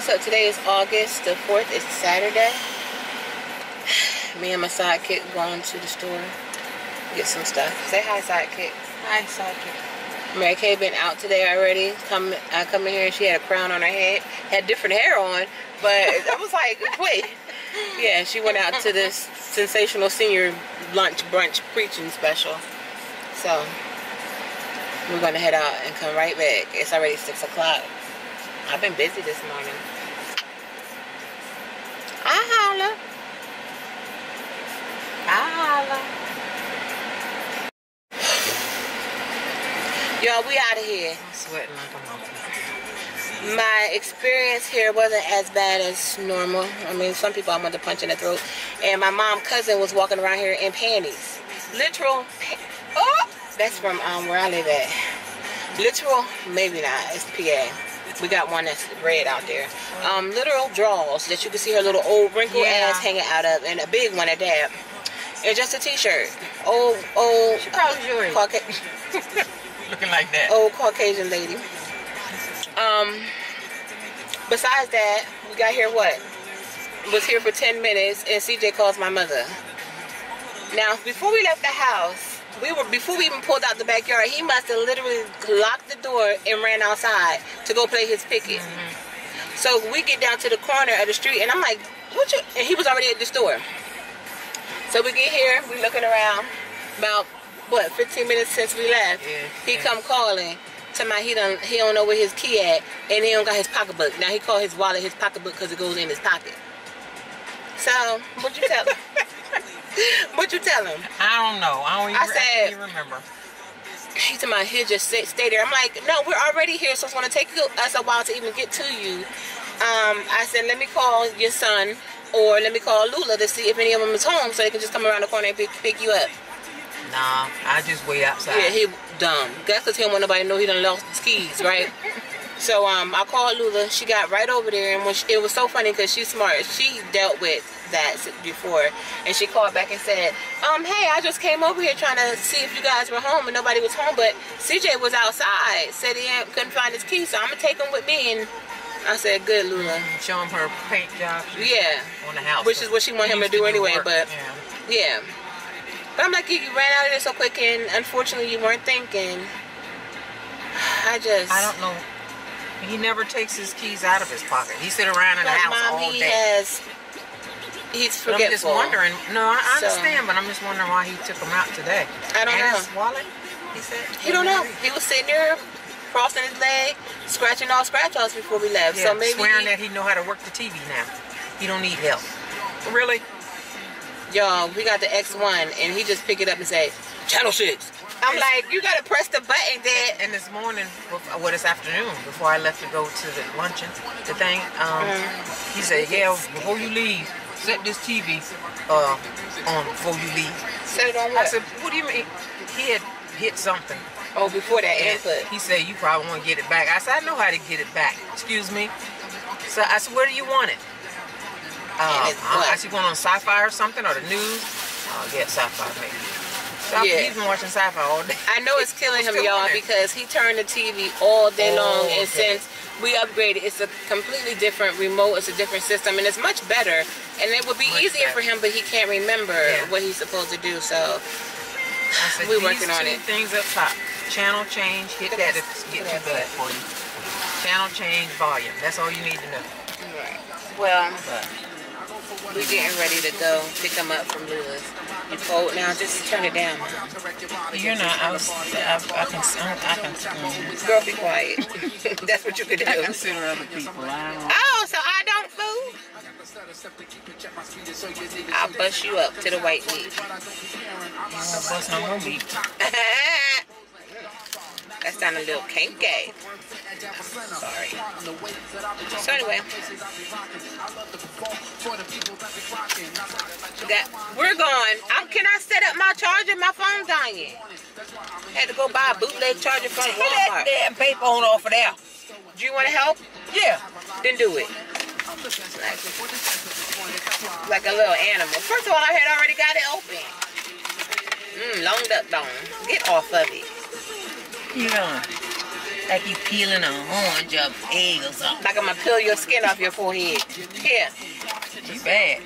what's up? Today is August the 4th. It's Saturday. Me and my sidekick going to the store, get some stuff. Say hi, sidekick. Hi, sidekick. Mary Kay been out today already. I come in here and she had a crown on her head. Had different hair on, but I was like, wait. Yeah, she went out to this sensational senior lunch brunch preaching special. So we're gonna head out and come right back. It's already 6 o'clock. I've been busy this morning. I holla. Y'all, we out of here. I'm sweating like a monkey. My experience here wasn't as bad as normal. I mean, some people I'm under punch in the throat. And my mom's cousin was walking around here in panties. Literal. Oh, that's from where I live at. Literal, maybe not. It's PA. We got one that's red out there. Literal drawers that you can see her little old wrinkled ass hanging out of, and a big one at that. And just a t-shirt. Old. She probably jewelry. Looking like that. Old Caucasian lady. Besides that, we got here what? Was here for 10 minutes, and CJ calls my mother. Now, before we left the house, before we even pulled out the backyard, he must have literally locked the door and ran outside to go play his picket. Mm-hmm. So we get down to the corner of the street, and I'm like, what you? And he was already at the store. So we get here, we looking around. About what, 15 minutes since we left, he come calling. He don't know where his key at, and he don't got his pocketbook. Now he call his wallet his pocketbook because it goes in his pocket. So what you tell him? What you tell him? I don't know. I don't even remember. He told me he'll just stay there. I'm like, no, we're already here, so it's gonna take us a while to even get to you. I said, let me call your son, or let me call Lula to see if any of them is home, so they can just come around the corner and pick you up. Nah, I just wait outside. Yeah, he dumb. That's because he don't want nobody to know he done lost his keys, right? So I called Lula. She got right over there, and when it was so funny because she's smart. She dealt with that before, and she called back and said, hey, I just came over here trying to see if you guys were home, and nobody was home, but CJ was outside, said he couldn't find his key, so I'm gonna take him with me. And I said, good, Lula. Show him her paint job. Yeah, on the house, which is what she wanted him to do anyway. But yeah, but I'm like, you ran out of there so quick, and unfortunately you weren't thinking. I don't know. He never takes his keys out of his pocket. He sit around in the house all day. He's forgetful. I'm just wondering. No, I understand, but I'm just wondering why he took him out today. I don't know. His wallet, he said? He don't know. He was sitting there, crossing his leg, scratching all scratch-offs before we left. Yeah, so maybe swearing that he know how to work the TV now. He don't need help. Really? Y'all, we got the X1, and he just pick it up and say, Channel 6. I'm like, you gotta press the button, Dad. And this morning, well, this afternoon, before I left to go to the luncheon, the thing, he said, yeah, before you leave, set this TV on before you leave. Set it on what? I said, what do you mean? He had hit something. Oh, before that input. He said, you probably want to get it back. I said, I know how to get it back. Excuse me. So I said, where do you want it? I said, going on Sci-Fi or something, or the news? Oh, yeah, Sci-Fi, maybe. Yeah. He's been watching Sci-Fi all day. I know it's killing him, y'all, because he turned the TV all day long, and since we upgraded, it's a completely different remote, it's a different system, and it's much better, and it would be easier for him, but he can't remember what he's supposed to do, so we're working on it. Things up top. Channel change, hit that if it's getting too bad for you. Channel change, volume. That's all you need to know. Right. Well, we're getting ready to go pick him up from Lewis. You cold now? Just turn it down. You're not. I can. Girl, be quiet. That's what you could do. I consider other people. Oh, so I don't fool? I'll bust you up to the white meat. I don't bust no more meat. That sound a little kinky. Sorry. So anyway, we're going. Can I set up my charger? My phone's dying. Had to go buy a bootleg charger from Walmart. Get that damn paper on off of there. Do you want to help? Yeah. Then do it. Like a little animal. First of all, I had already got it open. Long duck long. Get off of it. You know. Like you peeling a orange or egg or something. Like I'm gonna peel your skin off your forehead. Here. You bad.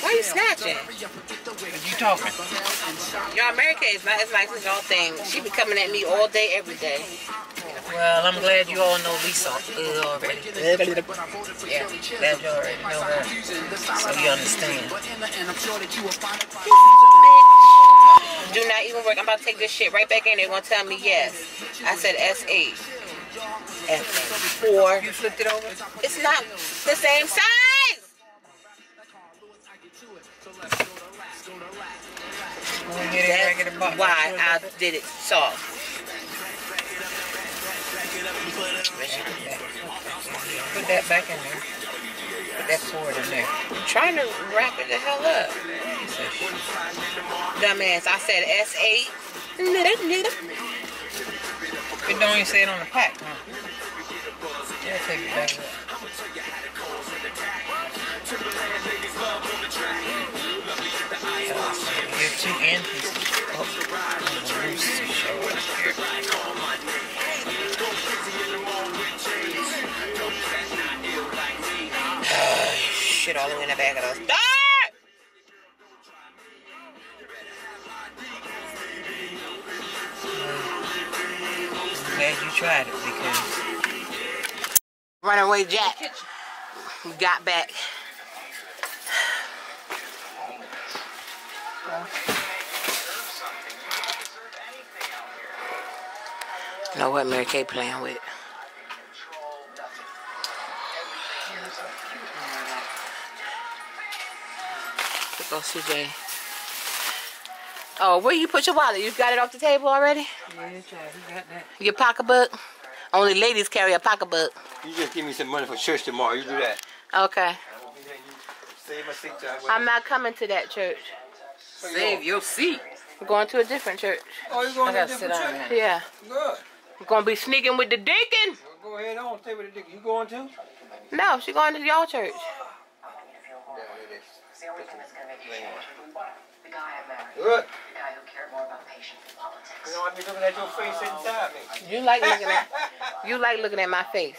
Why are you snatching? You talking. Y'all, Mary Kay is not as nice as y'all think. She be coming at me all day, every day. Well, I'm glad you all know Lisa already. Yeah, glad you already know her. So you understand. Do not even work. I'm about to take this shit right back in. They're going to tell me yes. I said S8. F4. You flipped it over? It's not the same size. That's why I did it soft. Put that back in there. Put that forward in there. I'm trying to wrap it the hell up. Dumbass, I said S8. It don't even say it on the pack, huh? Yeah, take it back up. You're two and pieces. Oh, shit, all the way in the back of those. I'm glad you tried it because Runaway Jack got back. You know what Mary Kay playing with? Go CJ. Oh, where you put your wallet? You got it off the table already? Yeah, you got that. Your pocketbook? Only ladies carry a pocketbook. You just give me some money for church tomorrow. You do that. Okay. I'm not coming to that church. Save your seat. I'm going to a different church. Oh, you're going to a different church? Yeah. Good. I'm going to be sneaking with the deacon. Well, go ahead on. Stay with the deacon. You going to? No, she's going to y'all church. Good. You know, I be looking at your face inside me. You like looking at my face.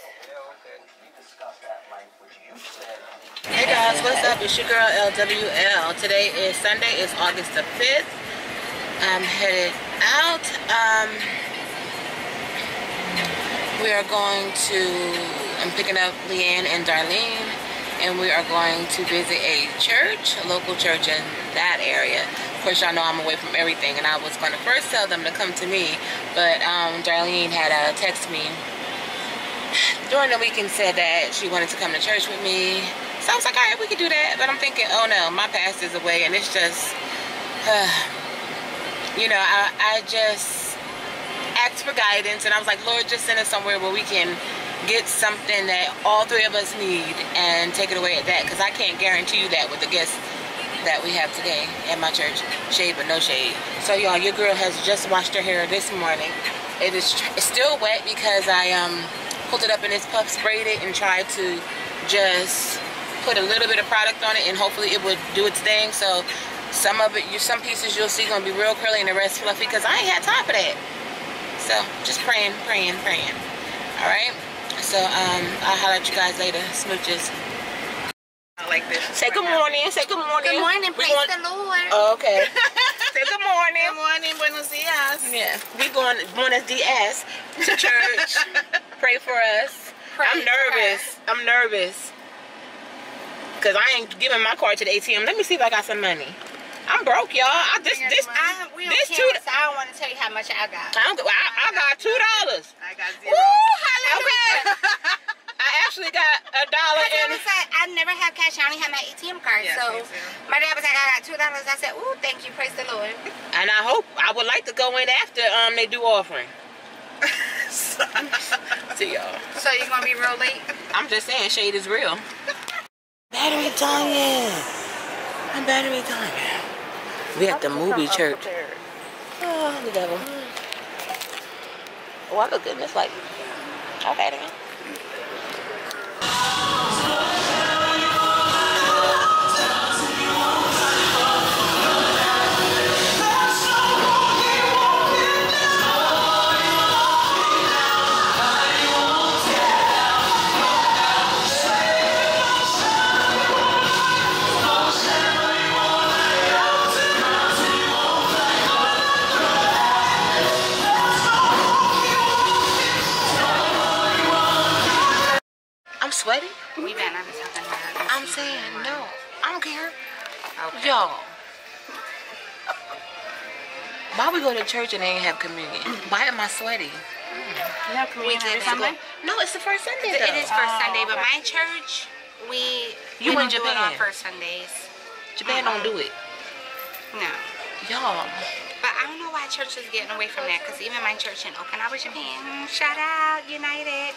Hey guys, what's up? It's your girl LWL. Today is Sunday. It's August the 5th. I'm headed out. We are going to, I'm picking up Leanne and Darlene, and we are going to visit a church, a local church in that area. Of course, y'all know I'm away from everything, and I was going to first tell them to come to me, but Darlene had texted me during the weekend, said that she wanted to come to church with me. So I was like, all right, we could do that. But I'm thinking, oh no, my pastor's away, and it's just, you know, I just asked for guidance, and I was like, Lord, just send us somewhere where we can get something that all three of us need and take it away at that, because I can't guarantee you that with the guests that we have today at my church. Shade but no shade. So y'all, your girl has just washed her hair this morning. It is still wet because I pulled it up in this puff, sprayed it, and tried to just put a little bit of product on it, and hopefully it would do its thing. So some of it, some pieces you'll see gonna be real curly and the rest fluffy, because I ain't had time for that. So just praying. All right. So, I'll holler at you guys later. Smooches. I like this. Say good morning. Say good morning. Good morning. Praise the Lord. Oh, okay. Say good morning. Good morning. Buenos dias. Yeah. We're going Buenos dias to church. Pray for us. Pray. I'm nervous. Because I ain't giving my card to the ATM. Let me see if I got some money. I'm broke, y'all. I don't want to tell you how much I got. I got $2. I got $0. Ooh, hallelujah! I actually got $1. And I never have cash. I only have my ATM card. Yeah, so my dad was like, I got $2. I said, ooh, thank you, praise the Lord. And I hope I would like to go in after they do offering. See y'all. So you're gonna be real late. I'm just saying, shade is real. Battery time, yeah. I'm battery time. We at the movie church. Oh, the devil. Oh, I look good in this light. Okay, then. I'm saying? No. I don't care. Okay. Y'all. Why we go to church and they ain't have communion? Why am I sweaty? You have communion every Sunday? No, it's the first Sunday though. It is first Sunday, but my church, we don't do it on first Sundays. Japan don't do it. No. Y'all. But I don't know why church is getting away from that, because even my church in Okinawa, Japan, shout out, United.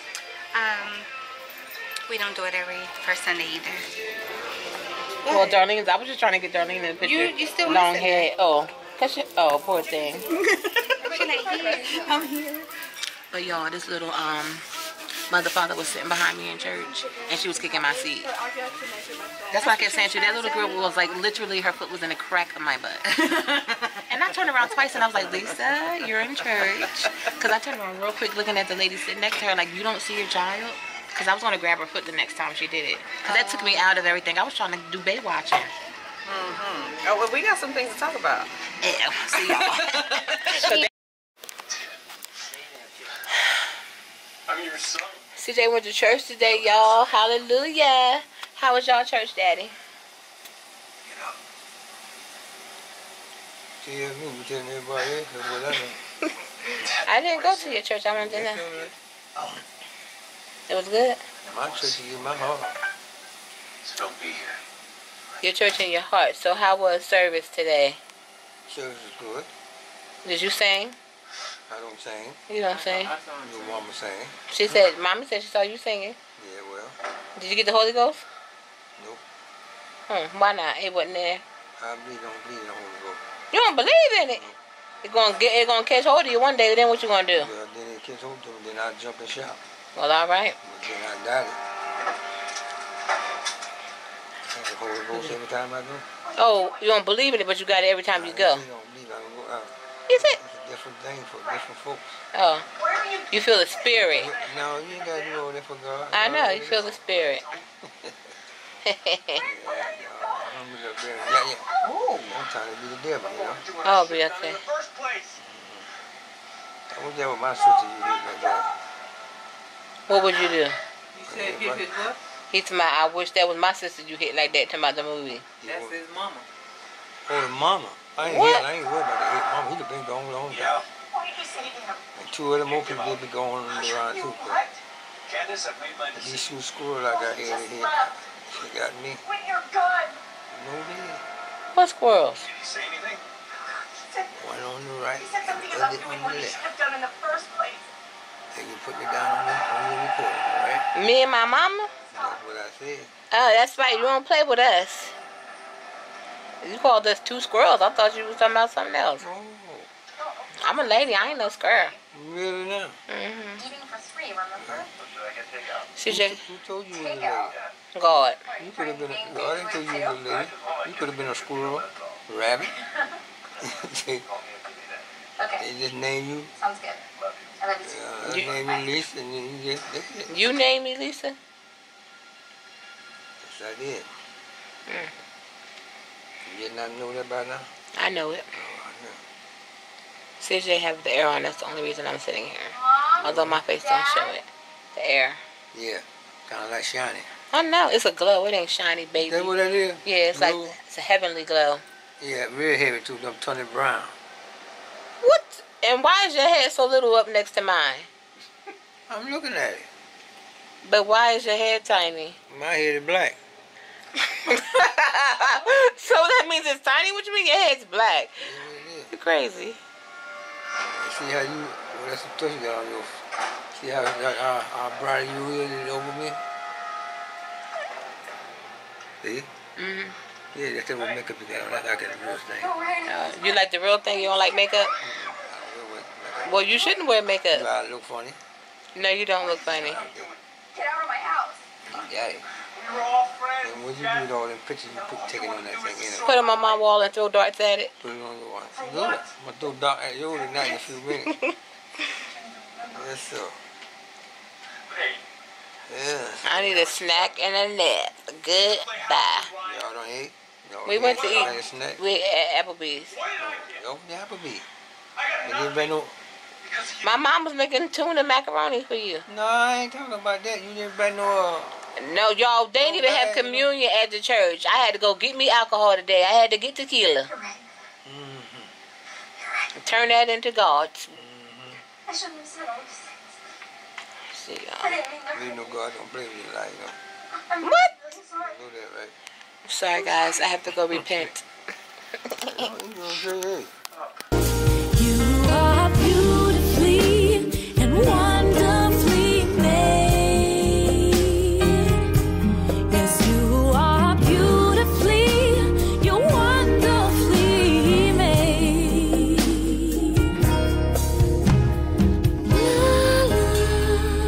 We don't do it every first Sunday either. Well, Darlene's, I was just trying to get Darlene in the picture. You still long hair. Oh. Oh, poor thing. I'm here. But y'all, this little mother father was sitting behind me in church, and she was kicking my seat. That's why I kept saying to you, that little girl was like, literally, her foot was in the crack of my butt. And I turned around twice, and I was like, Lisa, you're in church. Because I turned around real quick, looking at the lady sitting next to her, like, you don't see your child? Because I was going to grab her foot the next time she did it. Because that took me out of everything. I was trying to do bay watching. Mm-hmm. Oh, well, we got some things to talk about. Yeah, see y'all. I'm your son. CJ went to church today, y'all. Hallelujah. How was y'all church, Daddy? Get up. I didn't go to your church. I went to dinner. It was good. My church is in my heart. So don't be here. Your church in your heart. So how was service today? Service was good. Did you sing? I don't sing. You don't sing? Your mama sang. She said, Mama said she saw you singing. Yeah, well. Did you get the Holy Ghost? Nope. Why not? It wasn't there. I really don't believe in the Holy Ghost. You don't believe in it? Mm-hmm. It's gonna catch hold of you one day. Then what you gonna do? Well, then it catch hold of me. Then I'll jump and shout. Well, all right. But then I got it. Holy Ghost every time I go. Oh, you don't believe in it, but you got it every time you go. You don't believe I don't go out. Is it? It's a different thing for different folks. Oh. You feel the spirit. No, you ain't got to do all that for God. I know, you feel the spirit. I'm trying to be the devil, you know. Oh, be okay. I was there with my sister, you did like that. What would you do? You said you did what? He's my, I wish that was my sister you hit like that to my movie. That's his mama. Oh, the mama. I ain't worried about that. Mama, he'd have been gone long time. Yeah. And two other more people would be going around too. These two squirrels I got here, she got me. No, man. What squirrels? Did he say anything? One on the right. He said something about doing what he should have done in the first place. Then you put me down on the report, right? Me and my mama? That's what I said. Oh, that's right. You don't play with us. You called us two squirrels. I thought you was talking about something else. Oh. I'm a lady. I ain't no squirrel. Really now? Mm-hmm. Eating for three, remember? Who told you you were a lady? God. You could have been a, God didn't tell you you were a lady. You could have been a squirrel, a rabbit. They just named you. Sounds good. I love you. You named me Lisa, and then you just, that's it. You named me Lisa? I did. You did not know that by now? I know it. Oh, I know. CJ have the air on. That's the only reason I'm sitting here. Mom, although my face don't show it. The air. Yeah. Kind of like shiny. I know. It's a glow. It ain't shiny, baby. That's what that is? Yeah. It's blue. Like, it's a heavenly glow. Yeah. Real heavy too. Them turning brown. What? And why is your head so little up next to mine? I'm looking at it. But why is your head tiny? My head is black. So that means it's tiny? What you mean your head's black? Yeah. You're crazy. See how you, well, that's the touch you got on your, see how bright you is over me? See? Mm-hmm. Yeah, that's what makeup you got on. I got the real thing. You like the real thing? You don't like makeup? I don't wear makeup. Well, you shouldn't wear makeup. Do I look funny? No, you don't look funny. Get out of my house. Yeah. We were all friends. And what you do with all them pictures you put taking on that thing? Anyway? Put them on my wall and throw darts at it. Put it on your wall. Good. I'm gonna throw darts at you in a few minutes. Yes, sir. Yeah. I need a snack and a nap. Goodbye. Y'all don't eat? We went to eat. Snack? We at Applebee's. Go to Applebee's. I got my mom was making tuna macaroni for you. No, I ain't talking about that. You didn't buy no No, y'all, they didn't even have communion at the church. I had to go get me alcohol today. I had to get tequila. Mm-hmm. Turn that into God's. Mm-hmm. I shouldn't have said all these things. See, y'all. No, God don't blame you like that. What? I'm sorry, guys. I have to go repent.